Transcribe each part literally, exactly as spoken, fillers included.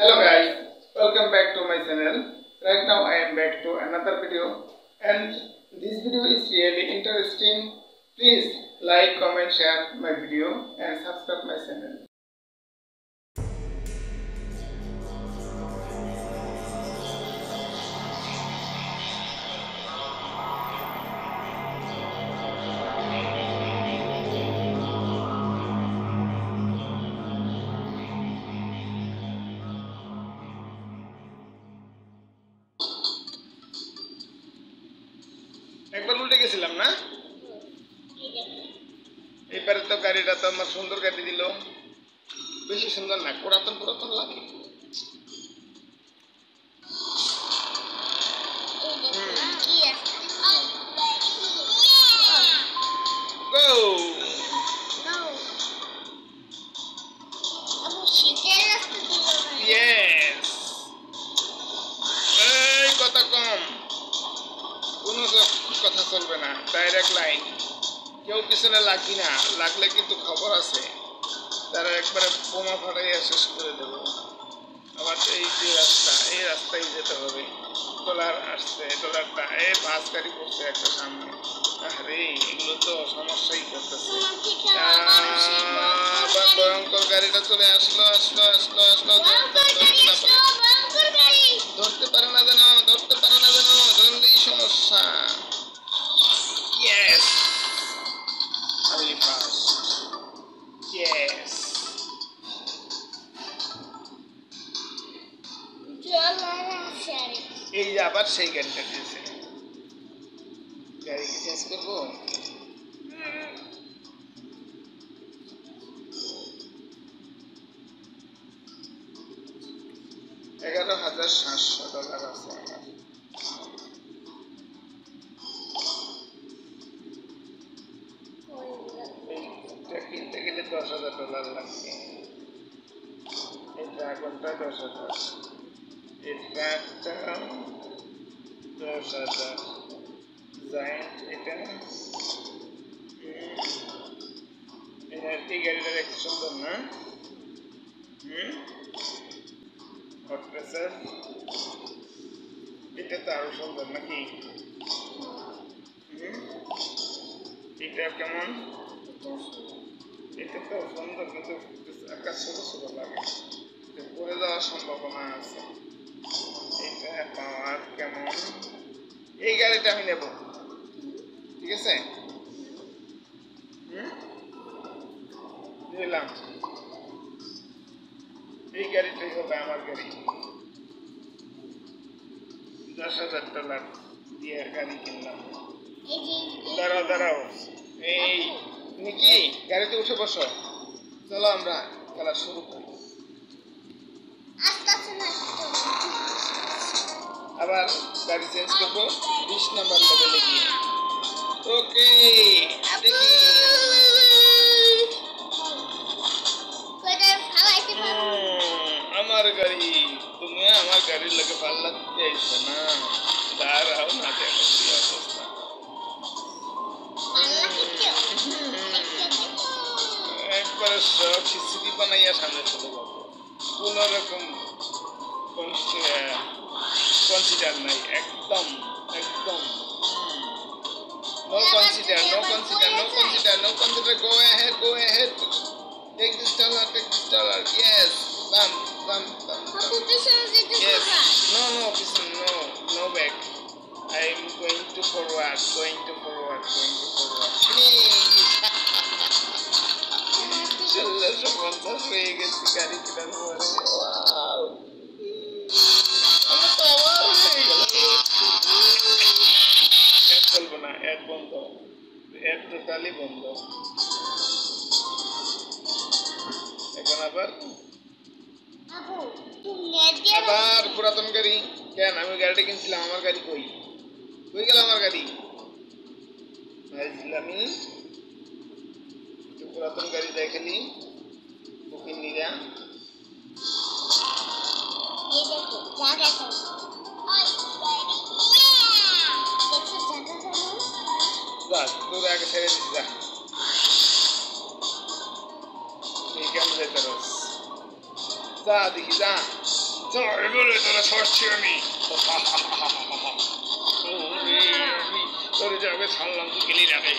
Hello guys, welcome back to my channel. Right now I am back to another video, and this video is really interesting. Please like, comment, share my video and subscribe my channel. একবার উল্টে গেছিলাম না, এবারে তো গাড়িটা তো আমার সুন্দর গাড়ি দিল, বেশি সুন্দর না, পুরাতন পুরাতন লাগে। কথা চলবে না, ডাইরেক্ট লাইন, কেউ পিছনে লাগবি না, লাগলে কিন্তু খবর আছে, তারা একবারে বোমা ফাটাইয়া শেষ করে দেব। আবার এই যে রাস্তা, এই রাস্তায় যেতে হবে। ডলার আসছে, ডলারটা এ বাস গাড়ি করছে একটা সামনে। আরে এগুলো তো সমস্যাই করতেছে। আবার ভয়ঙ্কর গাড়িটা চলে আসলো আসলো আসলো আসলো ধরতে পারে না যেন, ধরতে পারে না যেন, ধরলেই সমস্যা। Yes. Very fast. Yes. এই যে আবার সেই গাড়িটা দিয়েছে, গাড়ি চেঞ্জ করবো। এগারো হাজার সাতশো ডলার আছে আমার। दस हजार डॉलर लगते हैं। ड्रैगन का दस हजार, इफेक्ट दस हजार, जाइंट इतना एनर्जी गैलरी एक्शन करना, और प्रेशर इतना तारुशन करना कि इतना कमान এটা তো সুন্দর, কিন্তু আকাশ ছোটো ছোটো লাগে, পড়ে যাওয়ার সম্ভাবনা আছে। এটা পাওয়ার কেমন? এই গাড়িটা আমি নেব, ঠিক আছে, নিলাম। এই গাড়িটাই হবে আমার গাড়ি। দশ হাজার ডলার দিয়ে গাড়ি কিনলাম। দাঁড়াও দাঁড়াও, এই নিকি গাড়িতে উঠে বসো, চলো আমরা খেলা শুরু করি। আবার গাড়ি চেঞ্জ করবো বিশ নাম্বার লেভেলে গিয়ে। ওকে দেখি আমার গাড়ি, তুমি আমার গাড়ির লোকে পাল্লা দিতে আসবে না। দাঁড়াও না দেখো কি অবস্থা। খিচুড়ি বানাইয়া সামনে চলে যাবো, কোনো রকম কনসিডার নাই, একদম একদম no consider, no consider, no consider, no consider. Go ahead, go ahead, take this dollar, take this dollar. Yes, বাম বাম বাম। ইয়েস, নো নো পিছন, no no back. I am going to forward, going to forward, going to forward. হয়ে গেছি গাড়ি কিনা চলবো না, এক বন্ধ, এক টোটালি বন্ধ। এখন আবার আবার পুরাতন গাড়ি। কেন আমি গাড়িটা কিনছিলাম, আমার গাড়ি কই কই গেল? আমার গাড়ি আমি পুরাতন গাড়ি দেখেনি বুকিং নিরা। তোর আগে ছেড়ে দিস, যা কেমন যেতে রস। بعد كده تعب ولا تفرش يمي ورجع بس حلم قليل عليه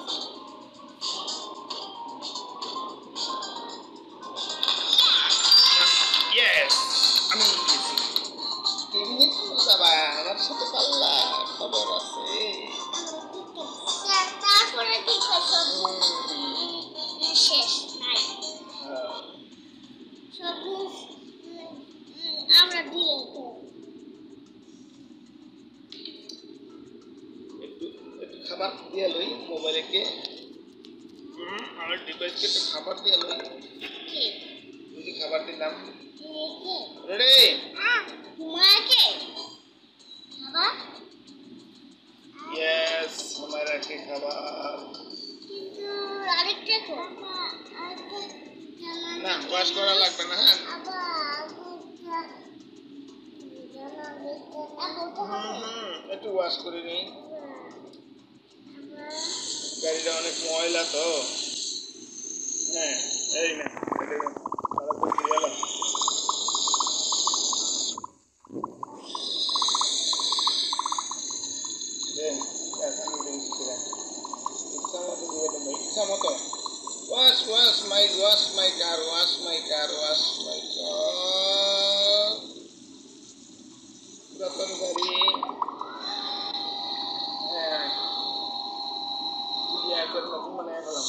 Yes, I mean, give me some I'm so I'm Ready? Ah, Yes, हमारा के खबर। किंतु आरे क्या को? ना वाश करा लगता ना है। हम्म एक वाश करी नहीं। गाड़ी डाउन एक मॉइला तो। नहीं, नहीं नहीं। Wash, wash my, wash my car, wash my car, wash my car. Ratan gari. Yeah. Yeah, but nothing man hai kalam.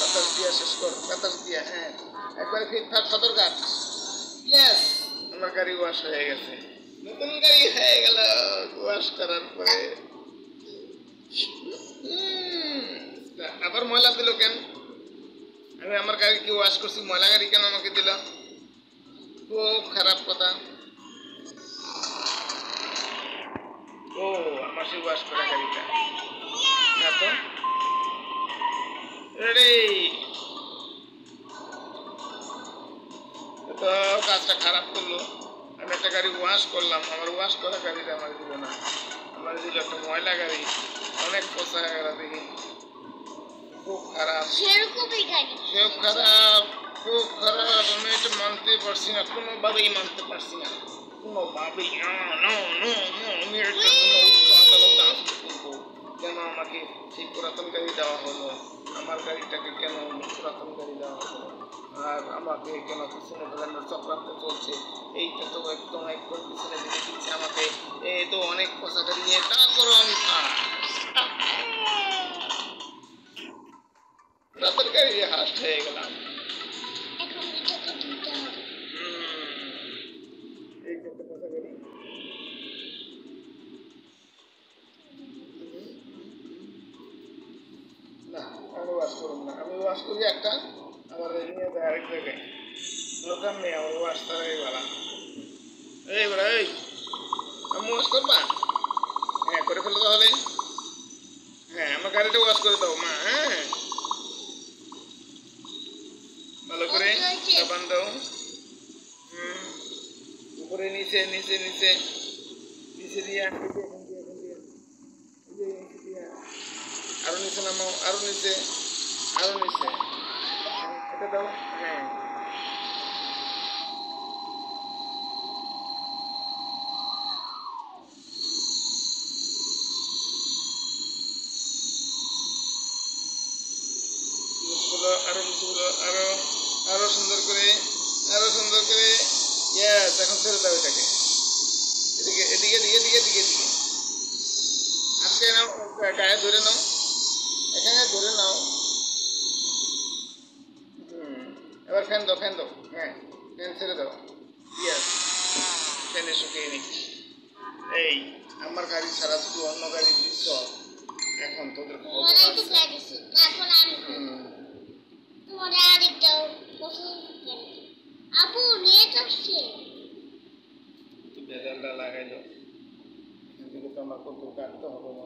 Katar diya score, katar diya hai. Ek baar phir thar khatar gat. Yes. Amar gari wash hoye geche. নতুন গাড়ি হয়ে গেল wash করার পরে আবার ময়লা দিল কেন আমি আমার গাড়ি কি ওয়াশ করছি ময়লা গাড়ি কেন আমাকে দিল খুব খারাপ কথা ও আমার সেই ওয়াশ করা গাড়িটা না তো রেডি তো কাজটা খারাপ করলো আমি একটা গাড়ি ওয়াশ করলাম আমার ওয়াশ করা গাড়িটা আমার দিল না আমার দিল একটা ময়লা গাড়ি অনেক পচা গাড়ি খুব খারাপ সেরকমই গাড়ি খুব খারাপ খুব খারাপ আমি এটা মানতে পারছি না কোনোভাবেই মানতে পারছি না কোনোভাবেই না না না আমি এটা কেন আমাকে সেই পুরাতন গাড়ি দেওয়া হলো আমার গাড়িটাকে কেন পুরাতন গাড়ি দেওয়া হলো আর আমাকে কেন পিছনে ধরানোর চক্রান্ত চলছে এইটা তো একদম একবার পিছনে ধরে দিচ্ছে আমাকে এ তো অনেক পচা গাড়ি নিয়ে তারপরও আমি পুরাতন গাড়ি দিয়ে হাস হয়ে গেলাম Abu, need of shame. বেদানটা লাগাইল কিন্তু তোমার কত কাটতে হবে না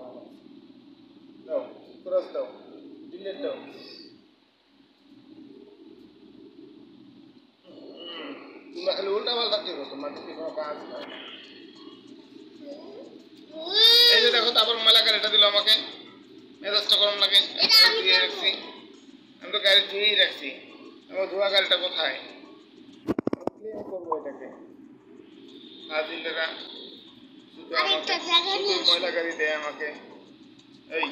দাও ক্রস দাও ডিলেট দাও তোমরা খালি উল্টা পাল্টা কি করছো মাটি কোনো কাজ না এই যে দেখো তারপর মালাকার এটা দিল আমাকে মেজাজটা গরম লাগে এটা আমি দিয়ে রাখছি আমি তো গাড়ি ধুয়েই রাখছি আমার ধোয়া গাড়িটা কোথায় ক্লিন করবো এটাকে আজিলরা শুধু আরেকটা জায়গা নিয়ে ময়লা গাড়ি দেয় আমাকে এই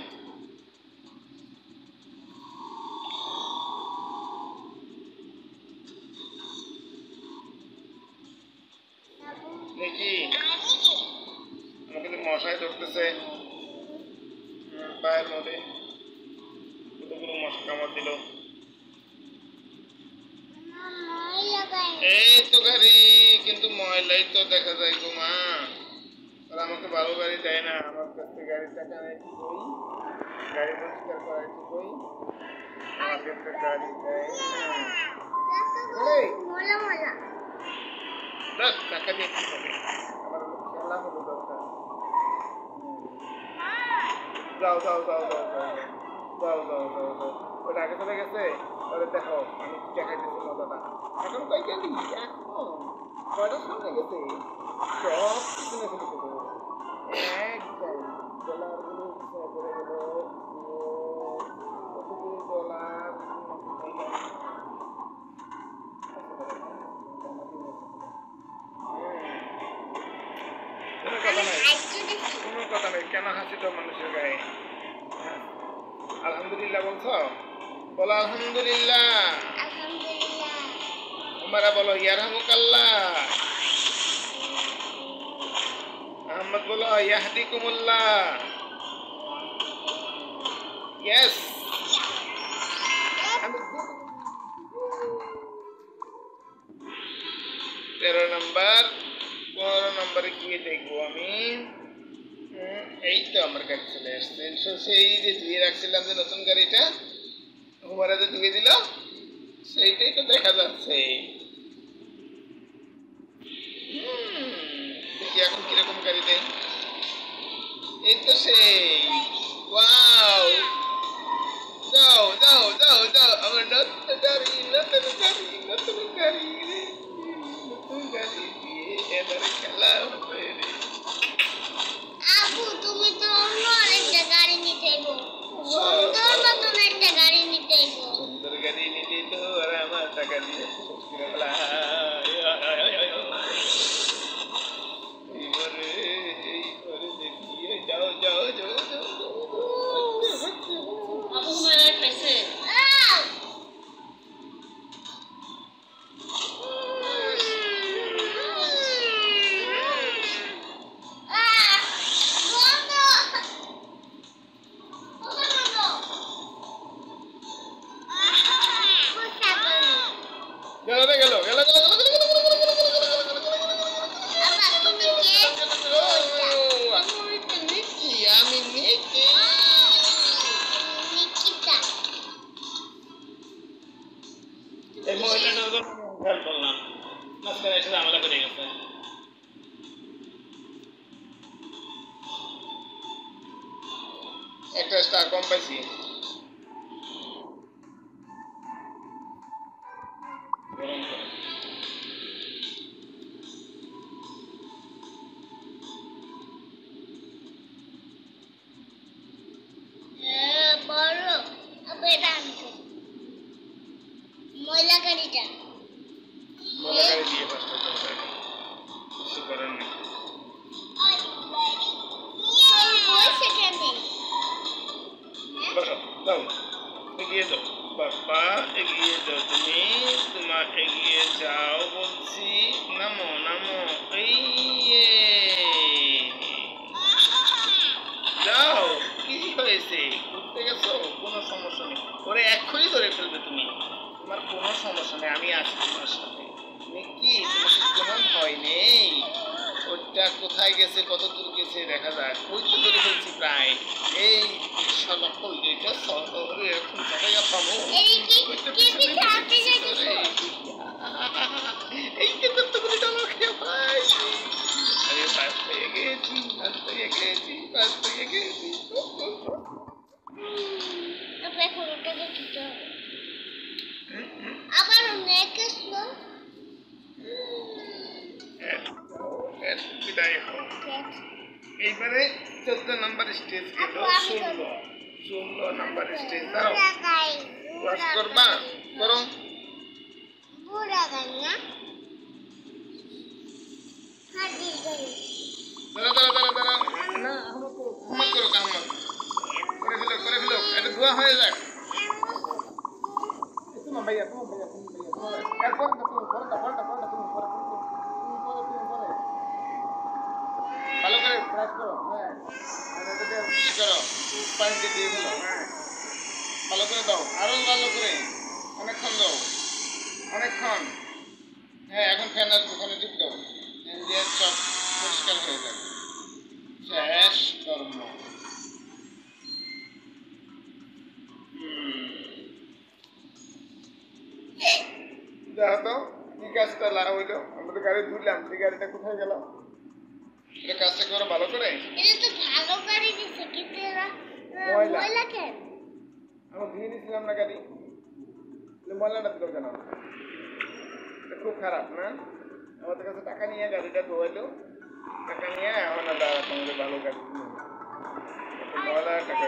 নাকি আমাকে তো মশাই ধরতেছে পায়ের মধ্যে কতগুলো মশা কামড় দিল এই তো গাড়ি কিন্তু ময়লাই তো দেখা যায় গো মা আর আমাকে ভালো গাড়ি দেয় না আমার কাছে গাড়ি টাকা নেই কি কই গাড়ি পরিষ্কার করাই কি কই আমার কাছে গাড়ি দেয় মলা মলা দশ টাকা দিয়ে কি হবে আমার খেলা হলো দরকার যাও যাও যাও যাও যাও যাও যাও যাও ওটা আগে চলে গেছে ওরে দেখো আমি দেখাইতেছি মজাটা এখন কই গেলি এখন কয়টা সামনে গেছে সব পিছনে ফেলে দেবো একদম ডলারগুলো ইচ্ছা করে দেবো কতগুলো ডলার কোনো কথা নেই কেন হাসি তো মানুষের গায়ে আলহামদুলিল্লাহ বলছ বলো আলহামদুলিল্লাহ তোমরা বলো ইয়ারহামুকাল্লাহ আহমদ বলো ইয়াহদিকুমুল্লাহ ইয়েস তেরো নম্বর পনেরো নম্বরে গিয়ে দেখবো আমি এই তো আমার গাড়ি চলে আসছে সেই যে ধুয়ে রাখছিলাম যে নতুন গাড়িটা হুমারা যে ধুয়ে দিল সেইটাই তো দেখা যাচ্ছে দেখি এখন কিরকম গাড়ি দেয় এই তো সেই ওয়াও যাও যাও যাও যাও আমার নতুন গাড়ি নতুন গাড়ি নতুন গাড়ি নতুন গাড়ি দিয়ে এবারে খেলা হবে আবু তুমি তো অন্য আরেকটা গাড়ি নিতে গো সুন্দর মতন একটা গাড়ি নিতে গো সুন্দর গাড়ি নিতে তো আর আমার টাকা দিয়ে সুন্দরলা এইবারে এইবারে দেখিয়ে যাও যাও যাও আবু মেরে পেছে খেয়েছি ভাত দিয়ে খেয়েছি ভাত দিয়ে খেয়েছি। তারপরে পুরোটাকে খেতে হবে। আবার নেক স্লো বিদায় হোক। এইবারে চোদ্দ নম্বর স্টেজ গেল ষোলো ষোলো নম্বর স্টেজ দাও ওয়াশ করবা করো। বুড়া গান না হাদিস গান দাঁড়া দাঁড়া দাঁড়া না আমরা করো আমরা করো কাম করে ফেলো করে ফেলো এটা ধোয়া হয়ে যাক। তুমি ভাইয়া তুমি ভাইয়া তুমি ভাইয়া এরপর তুমি পড়া পড়া পড়া তুমি পড়া তুমি পড়া তুমি পড়া ভালো করে প্রেস করো। হ্যাঁ এটা দিয়ে করো পানি দিয়ে দাও। হ্যাঁ ভালো করে দাও আরো ভালো করে অনেকক্ষণ দাও অনেকক্ষণ। হ্যাঁ এখন ফ্যানের ওখানে টিপ দাও দিয়ে সব পরিষ্কার হয়ে যাবে। শেষ কর্ম দেখা তো কি কাজটা লাগাও হইলো আমরা তো গাড়ি ধুলাম সেই গাড়িটা কোথায় গেল এটা কাজটা করে ভালো করে এটা তো ভালো গাড়ি দিছে কিন্তু এরা ময়লা কেন আমরা ধুয়ে নিয়েছিলাম না গাড়ি ময়লাটা দিল কেন এটা খুব খারাপ না আমাদের কাছে টাকা নিয়ে গাড়িটা ধোয়াইলো টাকা নিয়ে আমার না দাঁড়া তোমাদের ভালো গাড়ি ময়লা টাকা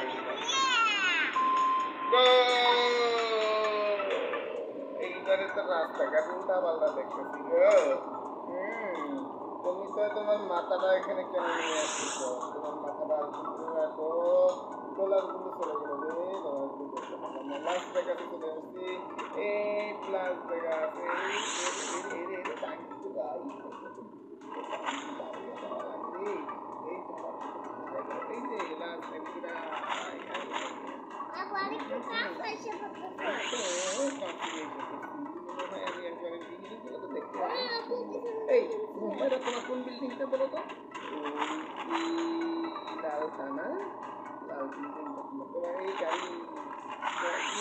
এইবারে তো রাস্তাঘাট উল্টা পাল্টা দেখতেছি গো। তুমি তো তোমার মাথাটা এখানে কেন নিয়ে আসতেছ তোমার মাথাটা এত গোলার গুলো চলে গেল রে আমরা লাস্ট জায়গাতে চলে আসছি এই লাস্ট জায়গা আছে তোমার কোন বিল্ডিংটা বলো তো লালখানা লাল এই গাড়ি গাড়ি